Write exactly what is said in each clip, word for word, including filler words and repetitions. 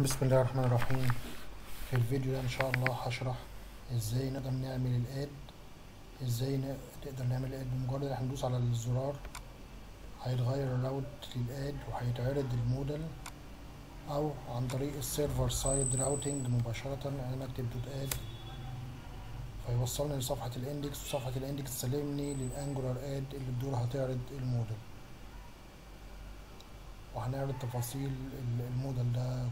بسم الله الرحمن الرحيم. في الفيديو ده ان شاء الله هشرح ازاي نقدر نعمل الاد، ازاي نقدر نعمل الاد. بمجرد احنا ندوس على الزرار هيتغير الراوت للاد وهيتعرض المودل، او عن طريق السيرفر سايد راوتنج مباشره انا اكتب دوت اد فيوصلني لصفحه الاندكس، وصفحه الاندكس تسلمني للانجولار اد اللي بدورها هتعرض المودل، وهنعرض تفاصيل المودل ده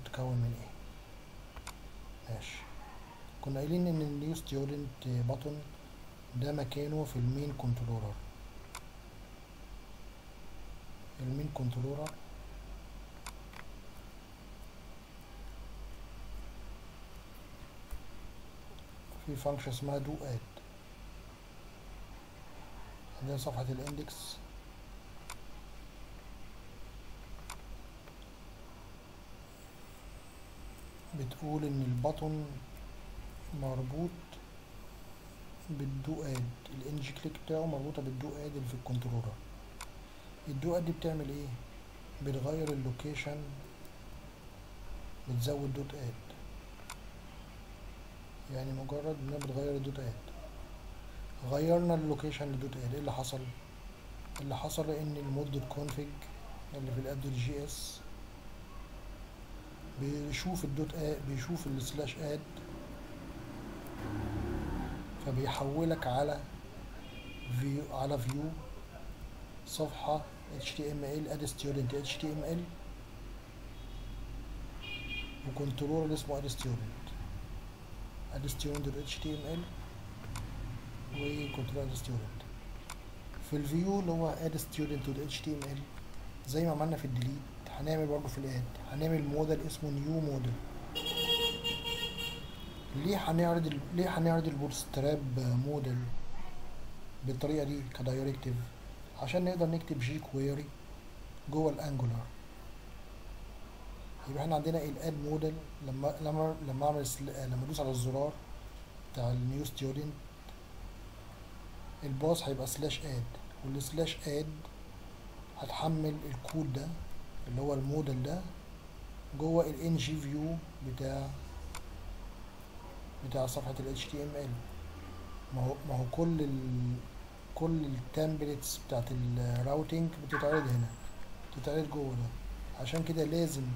متكون من ايه. ماشي، كنا قايلين ان النيو ستودنت بطن ده مكانه في المين كنترولر. المين كنترولر في فانكشن اسمها دو اد، عندنا صفحة الاندكس بتقول ان البطن مربوط بالدو اد، الانج كليك بتاعه مربوطه بالدو اد اللي في الكنترولر. الدو اد بتعمل ايه؟ بتغير اللوكيشن، بتزود دوت اد، يعني مجرد انها بتغير الدوت اد. غيرنا اللوكيشن للدوت اد، ايه اللي حصل؟ اللي حصل ان المود كونفج اللي في الاد جي اس بيشوف الدوت اد، بيشوف السلاش اد، فبيحولك على فيو على فيو صفحه html اد ستودنت html وكنترولر اسمه اد ستودنت اد ستودنت html وكنترولر اد ستودنت. في الفيو اللي هو اد ستودنت html زي ما عملنا في الديليت هنعمل برضه في الاد، هنعمل موديل اسمه نيو موديل. ليه هنعرض ال... ليه هنعرض البوتستراب موديل بالطريقه دي كدايركتيف؟ عشان نقدر نكتب جي كويري جوه الانجولار. يبقى احنا عندنا الاد موديل لما لما لما اعمل لما ادوس على الزرار بتاع النيو ستودنت الباص هيبقى سلاش اد، والسلاش اد هتحمل الكود ده اللي هو الموديل ده جوه الان جي فيو بتاع بتاع صفحه ال html. ما هو ما هو كل ال كل التمبلتس بتاعت الراوتنج بتتعرض هنا، بتتعرض جوه ده. عشان كده لازم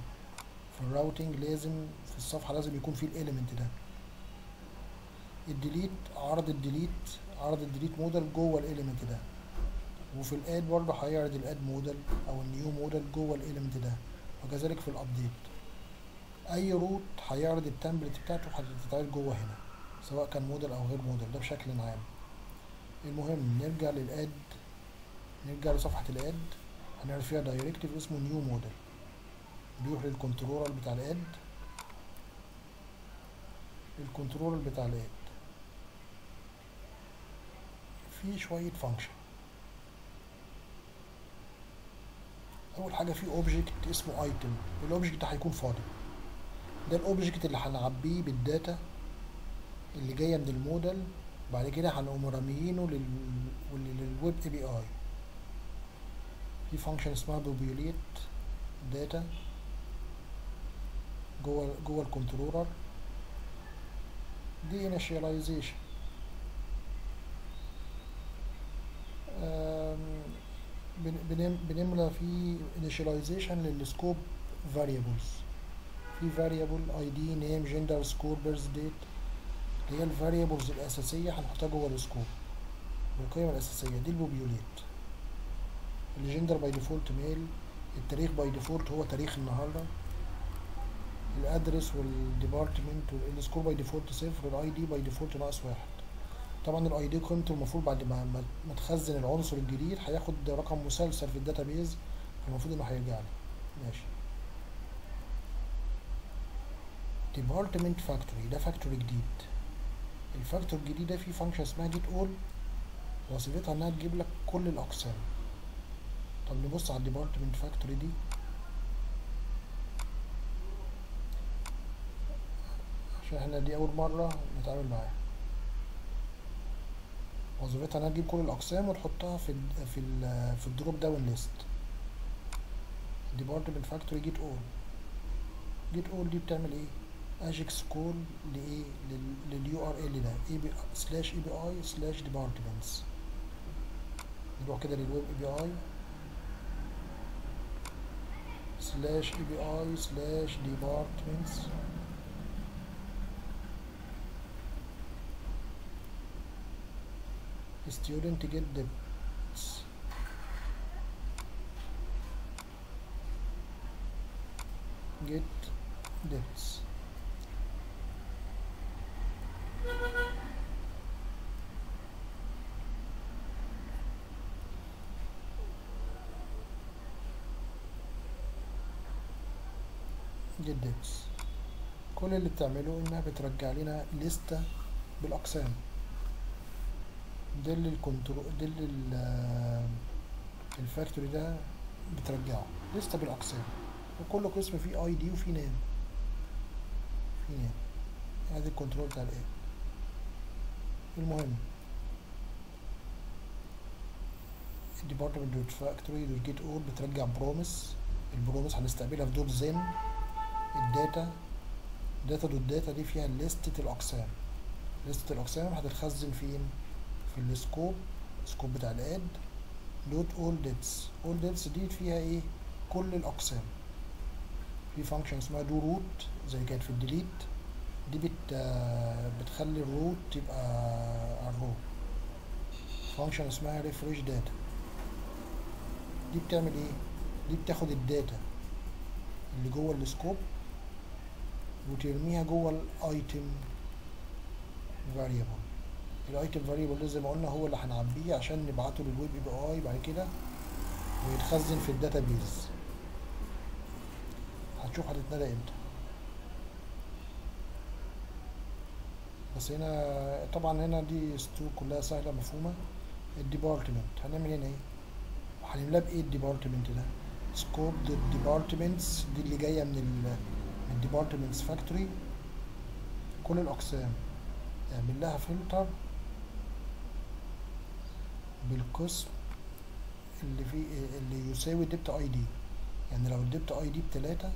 في الراوتنج، لازم في الصفحه لازم يكون فيه الاليمنت ده. الديليت عرض الديليت عرض الديليت موديل جوه الاليمنت ده، وفي الاد برضه هيعرض الاد موديل او النيو موديل جوه الاليمنت ده، وكذلك في الابديت. اي روت هيعرض التمبلت بتاعته هتتعرض جوه هنا سواء كان موديل او غير موديل، ده بشكل عام. المهم نرجع للاد، نرجع لصفحه الاد، هنعمل فيها دايركتيف اسمه نيو موديل بيروح للكنترولر بتاع الاد، الكنترولر بتاع الاد فيه شويه فانكشن. اول حاجه في اوبجكت اسمه ايتم، الاوبجكت ده هيكون فاضي، ده الاوبجكت اللي هنعبيه بالداتا اللي جايه من الموديل، وبعد كده هنقوم راميينه لل للويب اي بي اي. في فانكشن اسمها بوبيوليت داتا جوه جوه الكنترولر، دي انيشاليزيشن. بنملى فيه initialization للسكوب variables، في variable id name gender score birth date اللي هي الفاريبلز الاساسيه هنحطها جوه السكوب والقيم الاساسيه دي البوبيوليت. الجندر باي ديفولت ميل، التاريخ باي ديفولت هو تاريخ النهارده، الادرس والديبارتمنت، والسكور باي ديفولت صفر، والاي دي باي ديفولت ناقص واحد. طبعا الاي دي قيمته المفروض بعد ما ما تخزن العنصر الجديد هياخد رقم مسلسل في الداتابيز، فالمفروض انه هيرجع لي. ماشي، ديبارتمنت فاكتوري ده فاكتوري جديد. الفاكتور الجديد ده فيه فانكشن اسمها جيت اول، وظيفتها انها تجيب لك كل الاقسام. طب نبص على الديبارتمنت فاكتوري دي عشان احنا دي اول مره نتعامل معاها. وظيفتها انها تجيب كل الاقسام وتحطها في ال في ال في الدروب داون ليست. ديبارتمنت فاكتوري جيت اول جيت اول دي بتعمل ايه؟ اجيكس كول لايه؟ لليو ار ال ده سلاش اي بي اي سلاش ديبارتمنتس. نروح كده للويب اي بي اي سلاش اي بي اي سلاش ديبارتمنتس. student get debts get debts get debts. كل اللي بتعمله انها بترجع لنا لستة بالاقسام دل الكنترول دل الفاكتوري ده بترجعه لسه بالاقسام، وكل قسم فيه اي دي وفيه نام فيه نام. ادي الكنترول بتاع الايه. المهم الديبارتمنت دوت فاكتوري دوت جيت اول بترجع بروميس. البروميس هنستقبلها في دوت زن. الداتا داتا دوت داتا دي فيها لستة الاقسام. لستة الاقسام هتتخزن فين؟ في السكوب السكوب بتاع الاد دوت اول ديتس. اول ديتس دي فيها ايه؟ كل الاقسام. في فانكشن اسمها دو روت زي كانت في الديليت دي بت بتخلي الروت تبقى الرو. فانكشن اسمها ريفريش داتا دي بتعمل ايه؟ دي بتاخد الداتا اللي جوه السكوب وترميها جوه الايتم فاريبل. الايتم فاريبل ده زي ما قلنا هو اللي هنعبيه عشان نبعته للويب اي بي اي بعد كده ويتخزن في الداتا بيز. هتشوف هتتنادى امتى. بس هنا طبعا هنا دي ستور كلها سهله مفهومه. الديبارتمنت هنعمل هنا ايه؟ هنملاه بايه الديبارتمنت ده؟ سكوب دوت ديبارتمنتس دي اللي جايه من الديبارتمنتس فاكتوري كل الاقسام. اعمل لها فلتر بالقسم اللي فيه اللي يساوي ديبت اي دي. يعني لو الديبت اي دي بتلاتة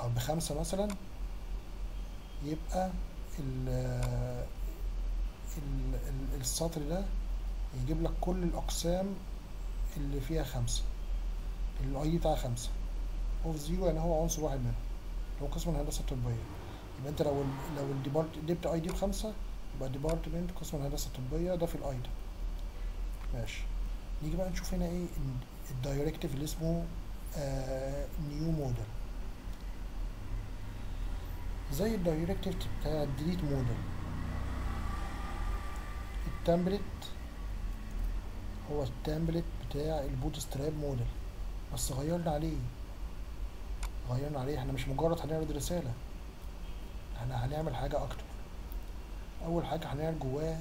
او بخمسة مثلا يبقى ال ال ال السطر ده يجيب لك كل الاقسام اللي فيها خمسة. الاي دي بتاعها خمسة اوف زيرو يعني هو عنصر واحد منهم اللي هو قسم الهندسة الطبية. يبقى انت لو ال لو الديبارت ديبت اي دي بخمسة يبقى ديبارتمنت قسم الهندسة الطبية ده في الايتم. ماشي. نيجي بقى نشوف هنا ايه الدايركتيف اللي اسمه آه نيو موديل. زي الدايركتيف بتاع الديليت موديل. التمبلت هو التمبلت بتاع البوت ستراب موديل بس غيرنا عليه. غيرنا عليه احنا مش مجرد هنعرض رسالة، احنا هنعمل حاجة أكتر. أول حاجة هنعمل جواه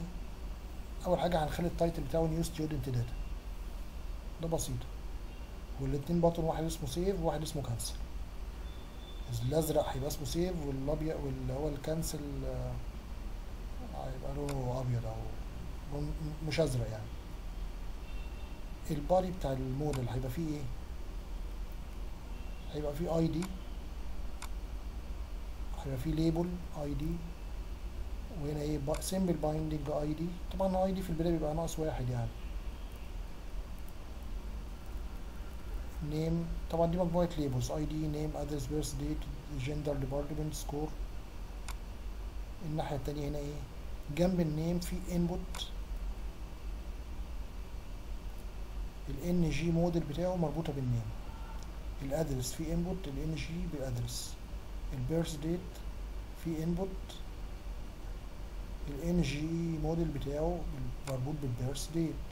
أول حاجة هنخلي التايتل بتاعه نيو ستيودنت داتا. ده بسيط. والاتنين بطن واحد اسمه سيف وواحد اسمه كانسل. الأزرق هيبقى اسمه سيف والأبيض واللي هو الكانسل هيبقى لونه أبيض أو مش أزرق يعني. البادي بتاع الموديل هيبقى فيه إيه؟ هيبقى فيه أي دي، هيبقى فيه ليبل اي دي، وهنا ايه سمبل بايندنج اي دي. طبعا اي دي في البدايه بيبقى ناقص واحد يعني. نيم طبعا دي مجموعه ليبلز اي دي نيم ادرس بيرث ديت جندر ديبارتمنت سكور. الناحيه الثانيه هنا ايه جنب النيم في انبوت. الان جي موديل بتاعه مربوطه بالنيم. الادرس في انبوت الان جي بالادرس. البيرث ديت في انبوت الان جي موديل بتاعه مربوط بالبيرث ديت.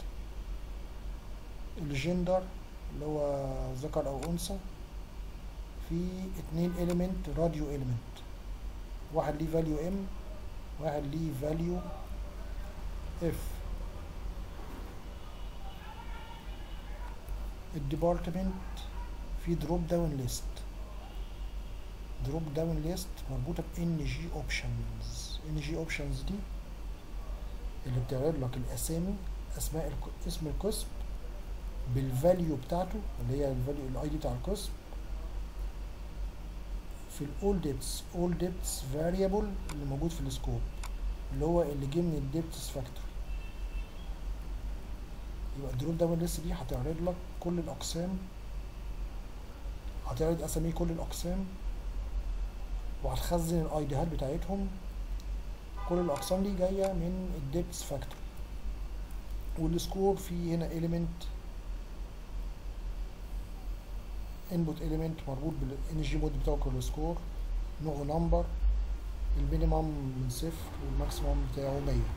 الجندر اللي هو ذكر او انثى في اتنين اليمنت راديو اليمنت، واحد ليه فاليو ام واحد ليه فاليو اف. الديبارتمنت في دروب داون ليست. دروب داون ليست مربوطه بان جي اوبشنز. ان جي اوبشنز دي اللي بتعرض لك الاسامي اسماء اسم القسم بالفاليو بتاعته اللي هي الفاليو الاي دي بتاع القسم في ال allDepths allDepths variable اللي موجود في السكوب اللي هو اللي جه من الديبتس فاكتور. يبقى الدروب داون ليست دي هتعرض لك كل الاقسام، هتعرض اسامي كل الاقسام وهتخزن الايديهات بتاعتهم. كل الاقسام دي جايه من الديبتس فاكتور. والسكوب فيه هنا element input element مربوط بالng مود بتاعه السكور، نوعه نمبر، المينيمم من صفر والماكسيمم بتاعه مية.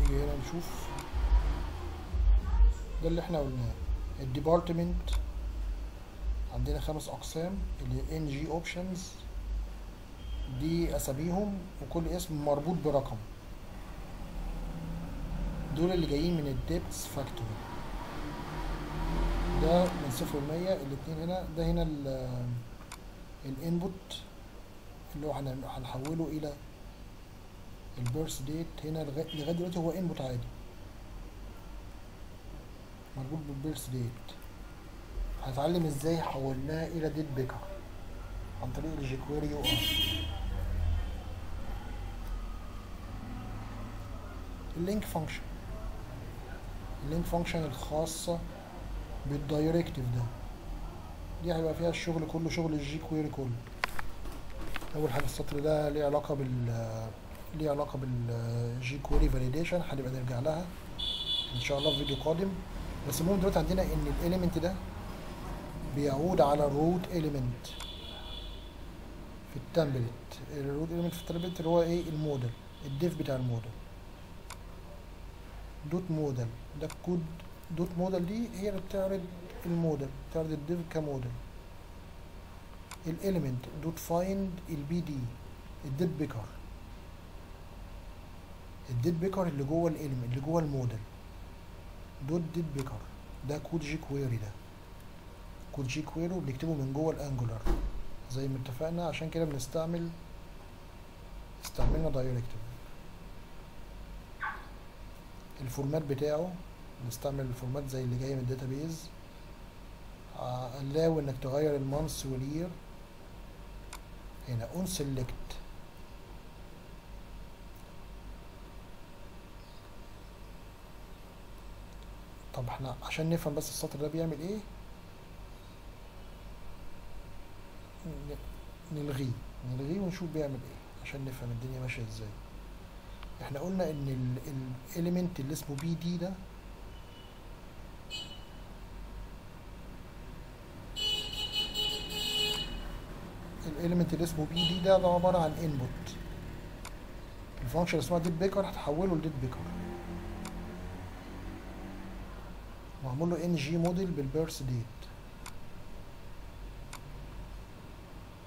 نيجي هنا نشوف ده اللي احنا قلناه. الديبارتمنت عندنا خمس اقسام اللي هي ng options، دي اساميهم وكل اسم مربوط برقم. دول اللي جايين من الديبتس فاكتور، ده من صفر لمية الاتنين هنا. ده هنا الانبوت اللي هو هنحوله الى البيرث ديت، هنا لغايه دلوقتي هو انبوت عادي مربوط بالبيرث ديت. هنتعلم ازاي حولناها الى ديت بيكر عن طريق الجيكويري يو ار. اللينك فانكشن، اللينك فانكشن الخاصه بالدايركتيف ده، دي هيبقى فيها الشغل كله، شغل الجي كويري كله. اول حاجه السطر ده ليه علاقه بال ليه علاقه بالجي كويري فاليديشن، هنبقى نرجع لها ان شاء الله في فيديو قادم. بس المهم دلوقتي عندنا ان الاليمنت ده بيعود على الروت اليمنت في التمبلت. الروت اليمنت في التمبلت اللي هو ايه؟ الموديل، الديف بتاع الموديل، دوت موديل. ده الكود دوت موديل دي هي اللي بتعرض الموديل، بتعرض الديف كموديل. الاليمنت دوت فايند البي دي، الديت بيكر، الديت بيكر اللي جوه الاليمنت اللي جوه الموديل دوت ديت بيكر. ده كود جي كويري، ده كود جي كويري وبنكتبه من جوه الانجولار زي ما اتفقنا، عشان كده بنستعمل استعملنا دايركتيف. الفورمات بتاعه بنستعمل الفورمات زي اللي جاي من الداتابيز، allow انك تغير المانس والير. هنا on select طب احنا عشان نفهم بس السطر ده بيعمل ايه نلغيه نلغيه ونشوف بيعمل ايه عشان نفهم الدنيا ماشيه ازاي. احنا قلنا ان الاليمنت اللي اسمه بي دي ده الاليمنت اللي اسمه بي دي ده عباره عن انبوت. الفانكشن اسمها ديت بيكر هتحوله لديت بيكر، وهعمل له ان جي موديل بالبيرث ديت.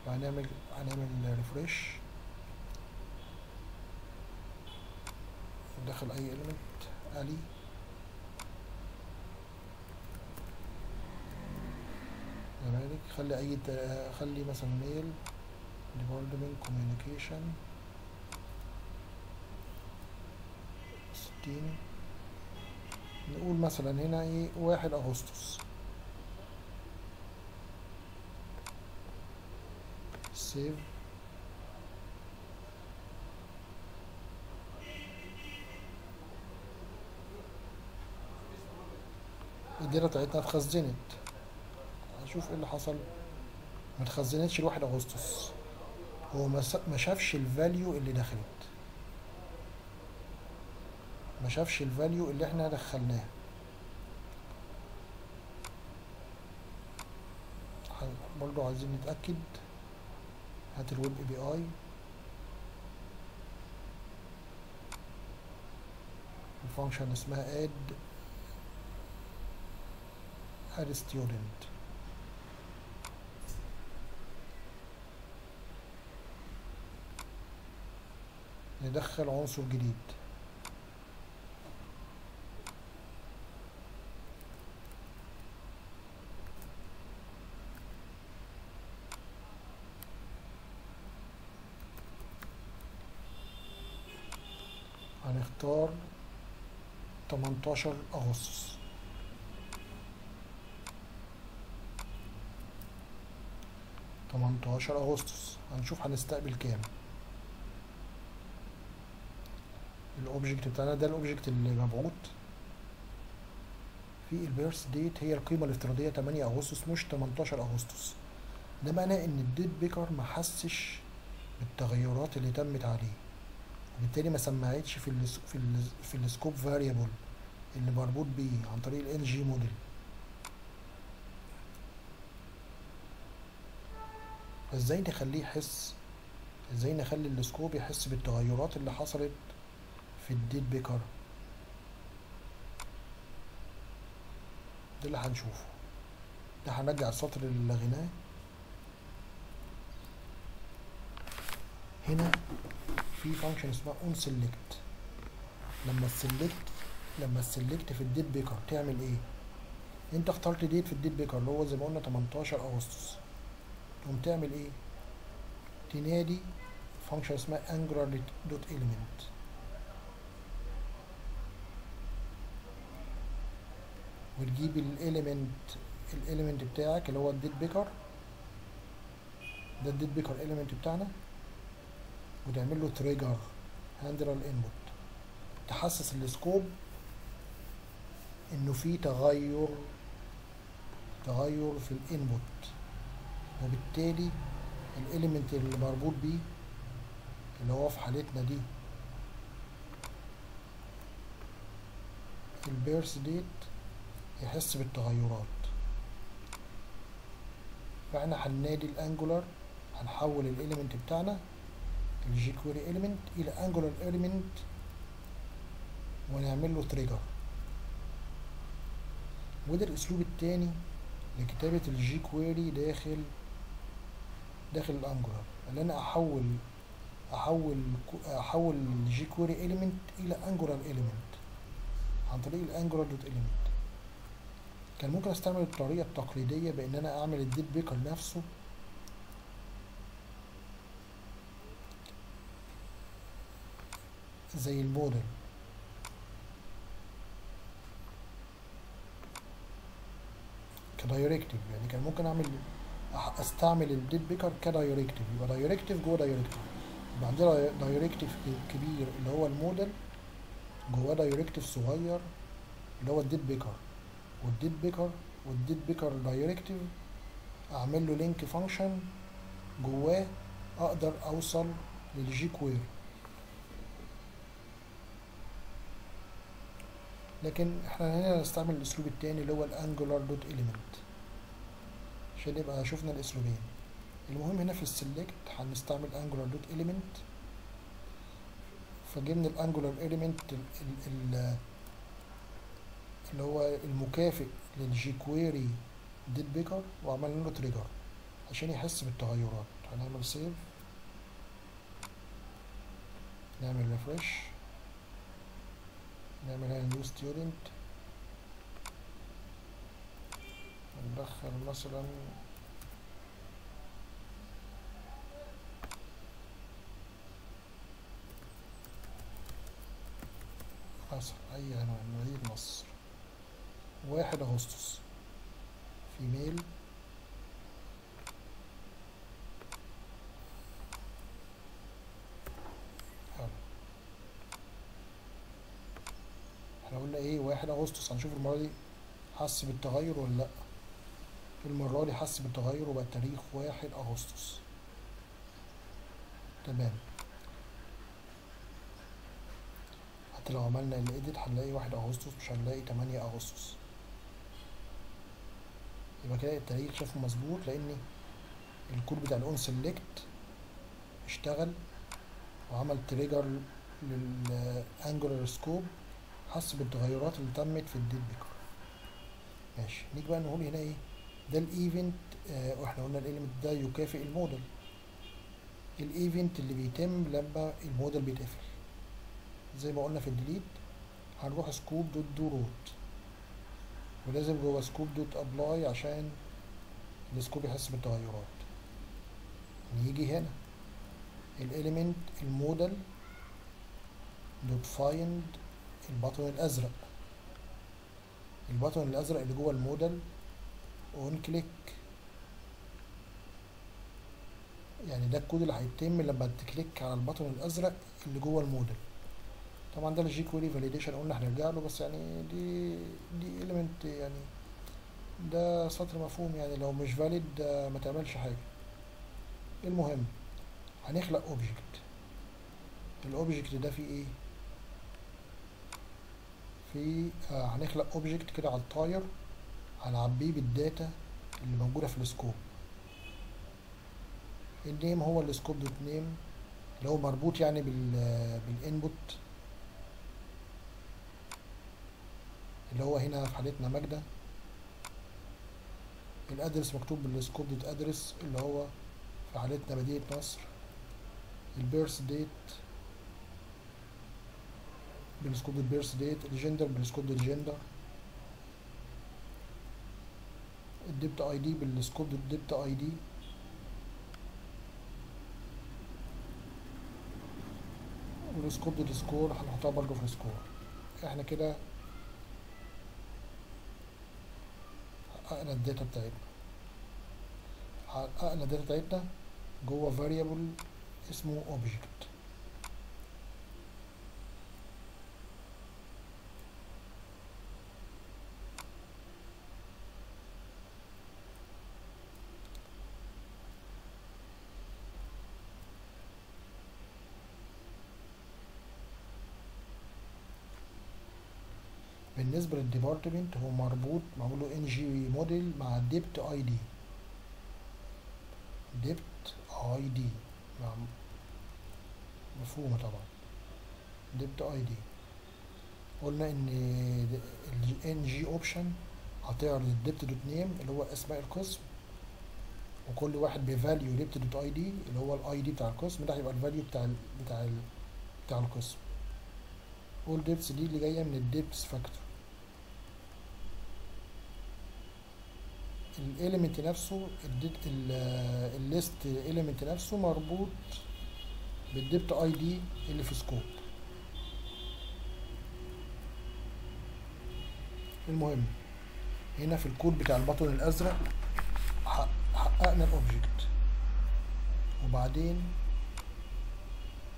هنعمل هنعمل ريفريش، دخل اي اليمنت الي كذلك. خلي اي خلي مثلا ميل ديبارتمنت كوميونيكيشن ستين، نقول مثلا هنا ايه واحد اغسطس. سيف الداتا بتاعتنا اتخزنت. شوف ايه اللي حصل، ما اتخزنتش لواحد اغسطس، هو ما شافش الفاليو اللي دخلت، ما شافش الفاليو اللي احنا دخلناه. برضو عايزين نتاكد، هات الويب اي بي اي الفانكشن اسمها اد اد ستودنت. ندخل عنصر جديد هنختار تمنتاشر اغسطس. تمنتاشر اغسطس. هنشوف هنستقبل كام. الاوبجكت بتاعنا ده الاوبجكت اللي مبعوت في البيرث ديت، هي القيمه الافتراضيه تمانية اغسطس مش تمنتاشر اغسطس. ده معناه ان الديت بيكر ما حسش بالتغيرات اللي تمت عليه، وبالتالي ما سمعتش في ال في ال في السكوب فاريبل اللي مربوط بيه عن طريق الان جي موديل. فازاي نخليه يحس، ازاي نخلي السكوب يحس بالتغيرات اللي حصلت في الديت بيكر؟ ده اللي هنشوفه. ده هنرجع السطر اللي لغيناه هنا. في فانكشن اسمها اون سيلكت. لما السيلكت لما السيلكت في الديت بيكر تعمل ايه؟ انت اخترت ديت في الديت بيكر اللي هو زي ما قلنا تمنتاشر اغسطس، تقوم تعمل ايه؟ تنادي فانكشن اسمها انجلر دوت ايليمنت. وتجيب الاليمنت الاليمنت بتاعك اللي هو الديت بيكر ده، الديت بيكر اليمنت بتاعنا، وتعمل له تريجر هاندلر انبوت، تحسس السكوب انه في تغير تغير في الانبوت، وبالتالي الاليمنت اللي مربوط بيه اللي هو في حالتنا دي البيرث ديت يحس بالتغيرات. فاحنا هننادي الانجولار، هنحول الاليمنت بتاعنا الجي كويري اليمنت الى انجولار اليمنت ونعمل له تريجر. وده الاسلوب الثاني لكتابه الجي كويري داخل داخل الانجولار، اللي انا احول احول احول الجي كويري اليمنت الى انجولار اليمنت عن طريق الانجولار دوت اليمنت. كان ممكن استعمل الطريقه التقليديه بان انا اعمل الديت بيكر نفسه زي الموديل، كدايركتيف. يعني كان ممكن اعمل استعمل الديت بيكر كدايركتيف، يبقى دايركتيف جوه دايركتيف، يبقى عندنا دايركتيف كبير اللي هو الموديل، جواه دايركتيف صغير اللي هو الديت بيكر، والديت بيكر والديت بيكر دايركتيف اعمل له لينك فانكشن جواه اقدر اوصل للجي كويري. لكن احنا هنا هنستعمل الاسلوب التاني اللي هو الانجولار دوت اليمنت عشان يبقى شفنا الاسلوبين. المهم هنا في السلكت هنستعمل انجولار دوت اليمنت، فجبنا الانجولار اليمنت اللي هو المكافئ للجي كويري ديت بيكر وعملنا له تريجر عشان يحس بالتغيرات. هنعمل سيف، نعمل ريفريش، نعمل هنا نيو ستيودنت، ندخل مثلا مصر، أي عنوان، مدينة مصر، واحد أغسطس، فيميل، قلنا ايه؟ واحد اغسطس. هنشوف المره دي حس بالتغير ولا لا. المره دي حس بالتغير وبقى التاريخ واحد اغسطس. تمام. حتى لو عملنا الاديت هنلاقي واحد اغسطس، مش هنلاقي تمانية اغسطس. يبقى كده التاريخ شافه مظبوط، لان الكود بتاع الاون سيلكت اشتغل وعمل تريجر للانجولار سكوب، حس بالتغيرات اللي تمت في الديت بيكر. ماشي، نيجي بقى نقول هنا ايه؟ ده الايفنت، آه واحنا قلنا الايفنت ده يكافئ الموديل. الايفنت اللي بيتم لما الموديل بيتقفل زي ما قلنا في الديليت، هنروح سكوب دوت دو روت، ولازم جوه سكوب دوت ابلاي عشان السكوب يحس بالتغيرات. نيجي هنا الاليمنت الموديل دوت فايند البطن الازرق، البطن الازرق اللي جوه الموديل اون كليك، يعني ده الكود اللي هيتم لما تكليك على البطن الازرق اللي جوه الموديل. طبعا ده الجي كويري فاليديشن قلنا هنرجع له، بس يعني دي دي اليمنت، يعني ده سطر مفهوم، يعني لو مش فاليد ما تعملش حاجه. المهم هنخلق اوبجكت. الاوبجكت ده فيه ايه؟ في آه هنخلق اوبجكت كده على الطاير، هنعبيه بالداتا اللي موجوده في السكوب. النيم هو السكوب دوت نيم اللي هو مربوط يعني بال بالانبوت اللي هو هنا في حالتنا ماجده. الادرس مكتوب بالسكوب دوت ادرس اللي هو في حالتنا مدينه نصر. البيرث ديت بالسكوب دوت بيرث ديت. الجندر بالسكوب دوت جندر. الديبت اي دي بالسكوب دوت ديبت اي دي. والسكوب دوت سكور هنحطها برضه في السكور. احنا كده حققنا الداتا بتاعتنا، حققنا الداتا بتاعتنا جوه فاريبل اسمه اوبجكت. بالنسبه للديبارتمنت هو مربوط معمول له ان جي موديل مع ديبت اي دي. ديبت اي دي مفهومه طبعا. ديبت اي دي قلنا ان الان جي اوبشن هتعرض الديبت دوت نيم اللي هو اسماء القسم، وكل واحد بفاليو ديبت دوت اي دي اللي هو الاي دي بتاع القسم ده هيبقى الفاليو بتاع ال بتاع ال بتاع القسم. all depths دي اللي جايه من الديبس فاكتور. الاليمنت نفسه الليست اليمنت نفسه مربوط بالديبت اي دي اللي في سكوب. المهم هنا في الكود بتاع البطن الازرق حققنا الاوبجكت، وبعدين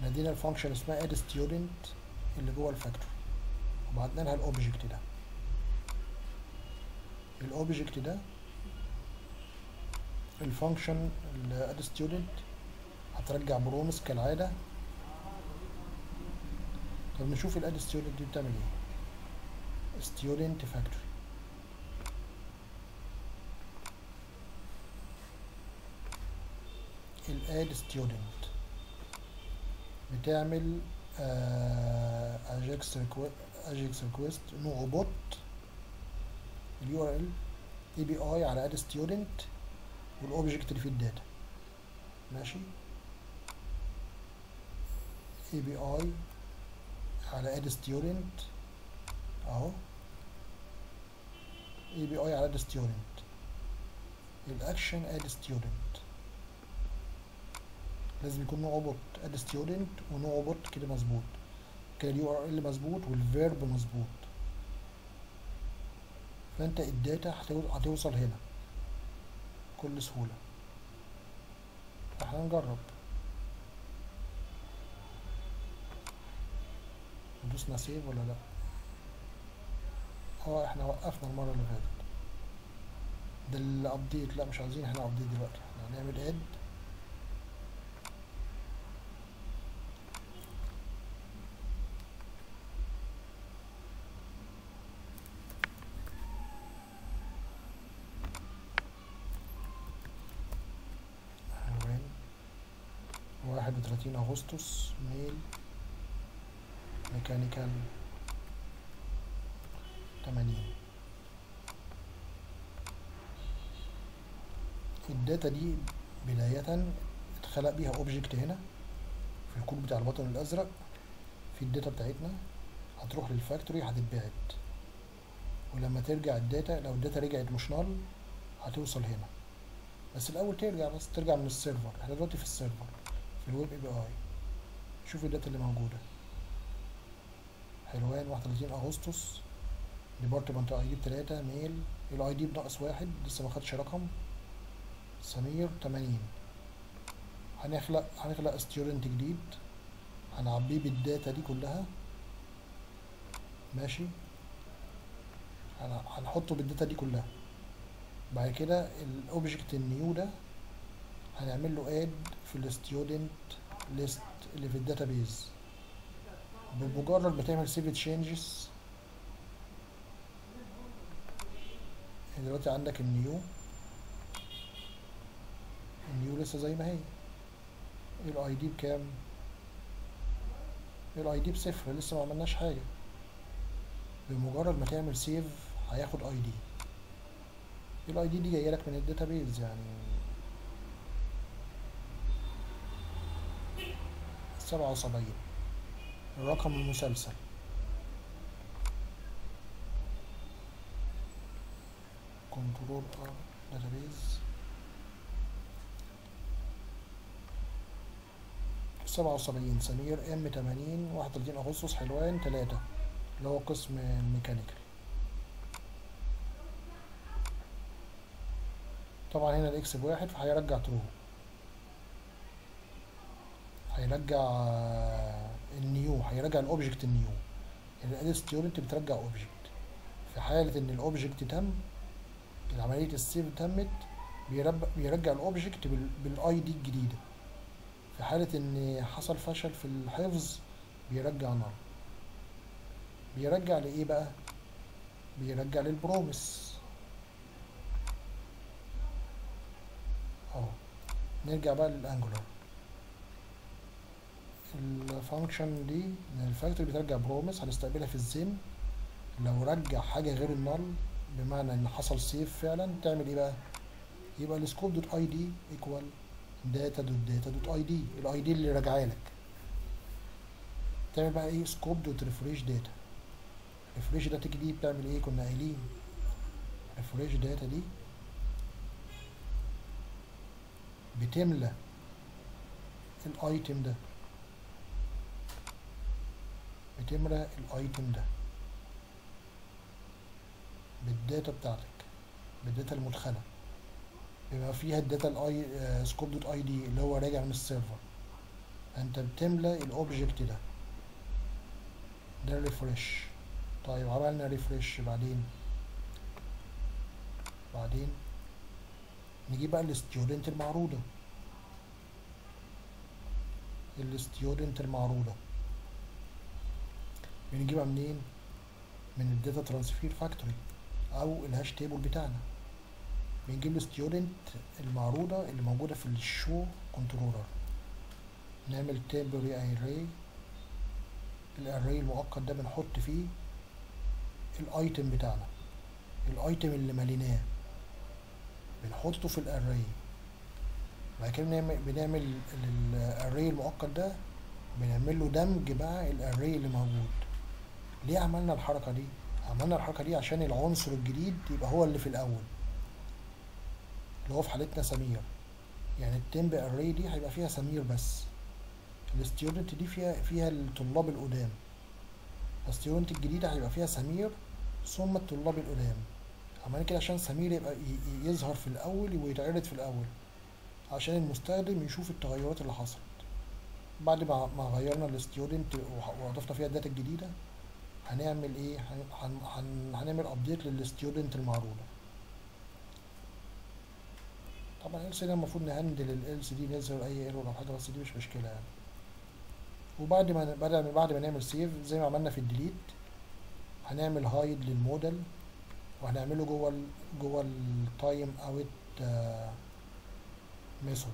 نادينا الفانكشن اسمها اد ستودنت اللي جوه الفاكتور، وبعتنا لها الاوبجكت ده. الاوبجكت ده الفانكشن الاد ستودنت هترجع برومس كالعاده. طب نشوف الاد ستودنت دي بتعمل ايه. ستودنت فاكتور الاد ستودنت بتعمل اجاكس اجاكس ريكويست نوع بوت اليو ار ال اي بي اي على اد ستودنت والاوبجكت اللي فيه الداتا. ماشي، اي بي اي على اد ستودنت اهو، اي بي اي على اد ستودنت، الاكشن اد ستودنت لازم يكون نوعه بوت. اد ستودنت ونوعه بوت كده مظبوط، كده اليو ار ال مظبوط والفيرب مظبوط. فانت الداتا هتوصل هنا بكل سهوله. احنا هنجرب، دوسنا سيف ولا لا؟ اه احنا وقفنا المره اللي فاتت ده الابديت. لا مش عايزين احنا ابديت دلوقتي، احنا هنعمل اد واحد وتلاتين أغسطس ميل ميكانيكال تمانين. الداتا دي بداية اتخلق بيها اوبجكت هنا في الكود بتاع البطن الازرق. في الداتا بتاعتنا هتروح للفاكتوري هتتبعت، ولما ترجع الداتا لو الداتا رجعت مش نال هتوصل هنا. بس الاول ترجع، بس ترجع من السيرفر. احنا دلوقتي في السيرفر في الويب اي بي اي. شوف الداتا اللي موجوده. حلوان واحد وتلاتين أغسطس، ديبارتمنت اي دي تلاتة ميل، الاي دي بناقص واحد لسه ما خدش رقم، سمير تمانين. هنخلق هنخلق ستيودنت جديد هنعبيه بالداتا دي كلها، ماشي، هنحطه بالداتا دي كلها. بعد كده الاوبجكت النيو ده هنعمل له اد في الستيودنت ليست اللي في الداتا بيز. بمجرد ما تعمل سيف تشينجز، دلوقتي عندك النيو النيو لسه زي ما هي، الاي دي بكام؟ الاي دي بصفر، لسه ما عملناش حاجه. بمجرد ما تعمل سيف هياخد اي دي، الاي دي دي جايه لك من الداتابيز يعني سبعة وسبعين، الرقم المسلسل. كنترول ار داتابيز سبعة وسبعين، سمير ام تمانين، واحد وتلاتين اغسطس، حلوان تلاتة، اللي هو قسم الميكانيكال. طبعا هنا الاكس بواحد فهيرجع ترو، هيرجع النيو، هيرجع الاوبجكت النيو. الادي ستيودنت بترجع اوبجكت. في حاله ان الاوبجكت تم، عمليه السيف تمت، بيرجع الاوبجكت بالاي دي الجديده. في حاله ان حصل فشل في الحفظ بيرجع نار. بيرجع لايه بقى؟ بيرجع للبروميس. اهو نرجع بقى للانجولار. الفانكشن دي من الفاكتوري بترجع بروميس، هنستقبلها في الزين. لو رجع حاجه غير النال بمعنى ان حصل سيف فعلا، تعمل ايه بقى؟ يبقى السكوب دوت اي دي ايكوال داتا دوت داتا دوت اي دي، الاي دي اللي راجعه لك. تعمل بقى ايه؟ سكوب دوت ريفريش داتا. ريفريش داتا دي بتعمل ايه؟ كنا قايلين ريفريش داتا دي بتملى الايتم ده، بتملى الايتم ده بالداتا بتاعتك، بالداتا المدخله، بيبقى فيها الداتا الاي سكوب دوت اي دي اللي هو راجع من السيرفر. انت بتملى الاوبجكت ده، ده ريفريش. طيب عملنا ريفريش، بعدين بعدين نجيب بقى الستيودنت المعروضه. الستيودنت المعروضه بنجيبها منين؟ من الداتا ترانسفير فاكتوري او الهاش تيبل بتاعنا. بنجيب الستيودنت المعروضه اللي موجوده في الشو كنترولر، نعمل تيمبري اري. الاري المؤقت ده بنحط فيه الايتم بتاعنا، الايتم اللي ماليناه بنحطه في الاري. بعد كده بنعمل بنعمل الاري المؤقت ده، بنعمل له دمج مع الاري اللي موجود. ليه عملنا الحركه دي؟ عملنا الحركه دي عشان العنصر الجديد يبقى هو اللي في الاول، اللي هو في حالتنا سمير. يعني التمب اري دي هيبقى فيها سمير بس. الستيودنت دي فيها فيها الطلاب القدام. الستيودنت الجديده هيبقى فيها سمير ثم الطلاب القدام. عملنا كده عشان سمير يبقى يظهر في الاول ويتعرض في الاول، عشان المستخدم يشوف التغيرات اللي حصلت. بعد ما غيرنا الستيودنت واضفنا فيها الداتا الجديده، هنعمل ايه؟ هن... هن... هنعمل ابديت للستيودنت المعروضه. طبعا ال سي ده المفروض نهندل ال سي دي، نظهر اي ايرور او حاجه، بس دي مش مشكله يعني. وبعد ما بعد بعد ما نعمل سيف زي ما عملنا في الديليت، هنعمل هايد للموديل، وهنعمله جوه ال... جوه التايم اوت ميثود،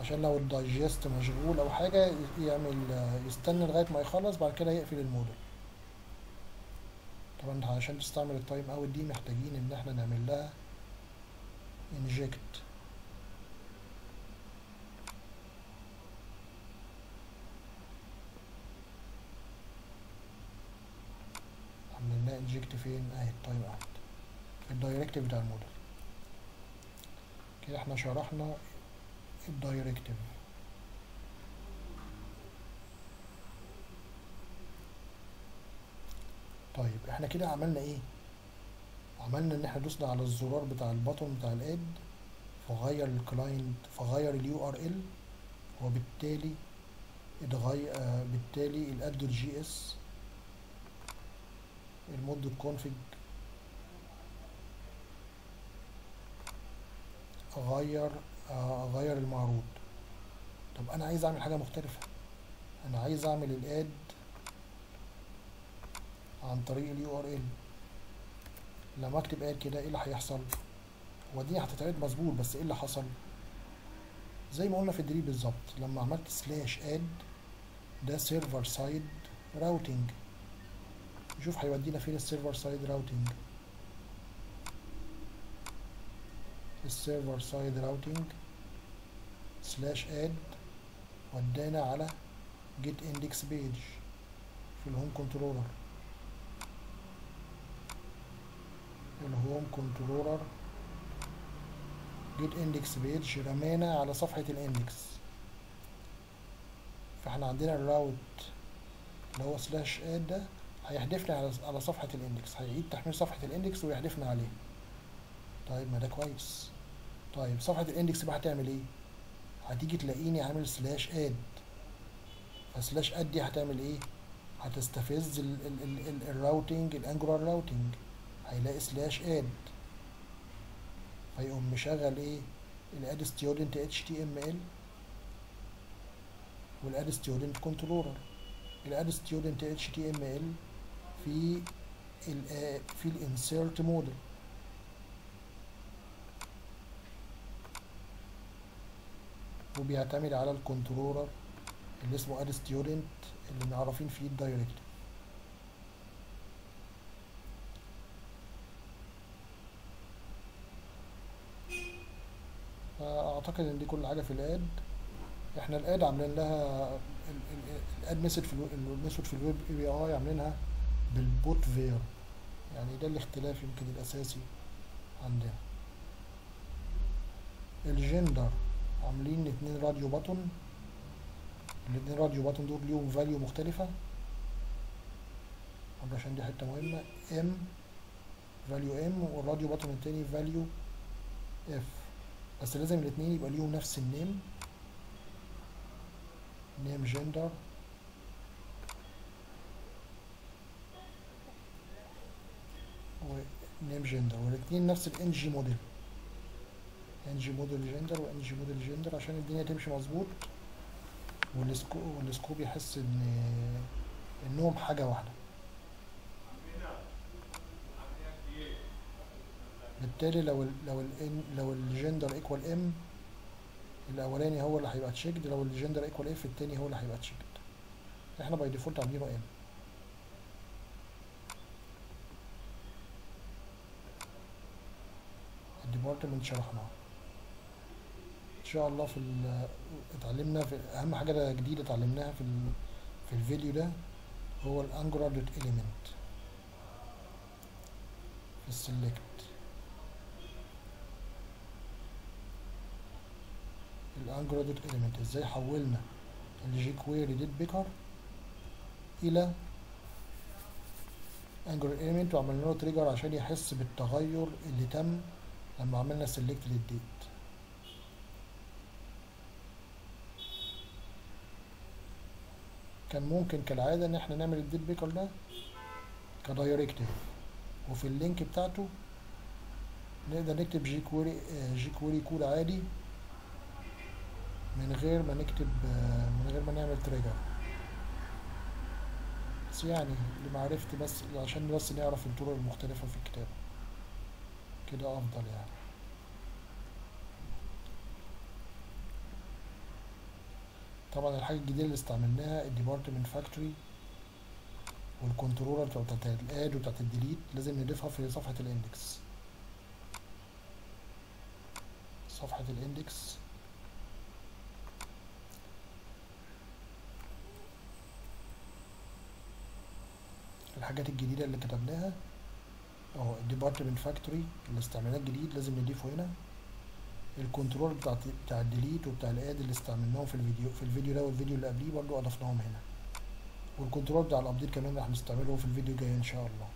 عشان لو الدايجست مشغول او حاجه يعمل يستنى لغايه ما يخلص، بعد كده يقفل الموديل. طبعا عشان تستعمل التايم اوت دي محتاجين ان احنا نعمل لها انجكت. عملنا انجكت فين؟ اهي التايم اوت في الدايركتيف بتاع الموديل. كده احنا شرحنا الدايركتيف. طيب احنا كده عملنا ايه؟ عملنا ان احنا دوسنا على الزرار بتاع البطن بتاع الاد، فغير الكلاينت فغير اليو ار ال، وبالتالي اتغير بالتالي الادو الجي اس المود الكونفج اغير اغير المعروض. طب انا عايز اعمل حاجه مختلفه، انا عايز اعمل الاد عن طريق اليو ار ال. لما اكتب اد كده ايه اللي هيحصل؟ هو دي هتتعرض مظبوط، بس ايه اللي حصل؟ زي ما قلنا في الدريب بالظبط، لما عملت سلاش اد ده سيرفر سايد راوتنج. نشوف هيودينا فين السيرفر سايد راوتنج. السيرفر سايد راوتنج سلاش اد ودانا على جيت اندكس بيج في الهوم كنترولر. الهوم كنترولر جيت اندكس بيج رمانا على صفحة الاندكس. فاحنا عندنا الراوت اللي هو سلاش اد ده هيحدفنا على صفحة الاندكس، هيعيد تحميل صفحة الاندكس ويحدفنا عليه. طيب ما ده كويس. طيب صفحة الاندكس بقى هتعمل ايه؟ هتيجي تلاقيني عامل سلاش اد، فسلاش اد دي هتعمل ايه؟ هتستفز الراوتنج الانجولار راوتنج، هيلاقي سلاش اد هيقوم مشغل ايه؟ الاد ستيودنت اتش تي ام ال والاد ستيودنت كنترولر. الاد ستيودنت اتش تي ام ال في ال في الانسيرت موديل. وبيعتمد على الكنترولر اللي اسمه اد ستيودنت اللي معرفين فيه الدايركت. اعتقد ان دي كل حاجه في الاد. احنا الاد عاملين لها الاد ميثود في الميثود في الويب اي بي اي عاملينها بالبوت فير، يعني ده الاختلاف يمكن الاساسي عندنا. الجندر عاملين اتنين راديو باتون، الاتنين راديو باتون دول ليهم فاليو مختلفه علشان دي حته مهمه. ام فاليو ام والراديو باتون التاني فاليو اف، بس لازم الاثنين يبقى ليهم نفس النيم، نيم جندر ونيم جندر، والاثنين نفس الان جي موديل، ان جي موديل جندر وان جي موديل جندر عشان الدنيا تمشي مظبوط والسكوب يحس ان انهم حاجه واحده. بالتالي لو ال لو ال لو الجندر ايكوال ام الاولاني هو اللي هيبقى تشيكد، لو الجندر ايكوال اف التاني هو اللي هيبقى تشيكد. احنا باي ديفولت عاملينه ام. الديبارتمنت شرحناه ان شاء الله في ال اتعلمنا في اهم حاجه جديده اتعلمناها في ال في الفيديو ده هو الانجولار دوت اليمنت في السلكت. الانجولار دوت اليمنت ازاي حولنا الجي كويري ديت بيكر الى انجولار اليمنت وعملنا له تريجر عشان يحس بالتغير اللي تم لما عملنا سيلكت للديت. كان ممكن كالعاده ان احنا نعمل الديت بيكر ده كدايركتيف وفي اللينك بتاعته نقدر نكتب جي كويري جي كويري كود عادي من غير ما نكتب من غير ما نعمل تريجر، بس يعني لمعرفتي بس عشان بس نعرف الطرق المختلفة في الكتابة كده أفضل يعني. طبعا الحاجة الجديدة اللي استعملناها الديبارتمنت فاكتوري والكنترولر بتاعت الاد وبتاعت الديليت لازم نضيفها في صفحة الاندكس. صفحة الاندكس الحاجات الجديدة اللي كتبناها اهو، الديبارتمنت فاكتوري اللي استعملناه الجديد لازم نضيفه هنا، الكنترول بتاع بتاع الديليت وبتاع الاد اللي استعملناهم في الفيديو في الفيديو ده والفيديو اللي قبليه برضو اضفناهم هنا، والكنترول بتاع الابديت كمان هنستعمله في الفيديو الجاي ان شاء الله.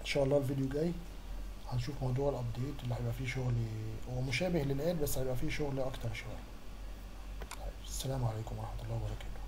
ان شاء الله الفيديو الجاي هنشوف موضوع الابديت اللي هيبقى فيه شغل، هو مشابه للآن بس هيبقى فيه شغل اكتر شويه. السلام عليكم ورحمه الله وبركاته.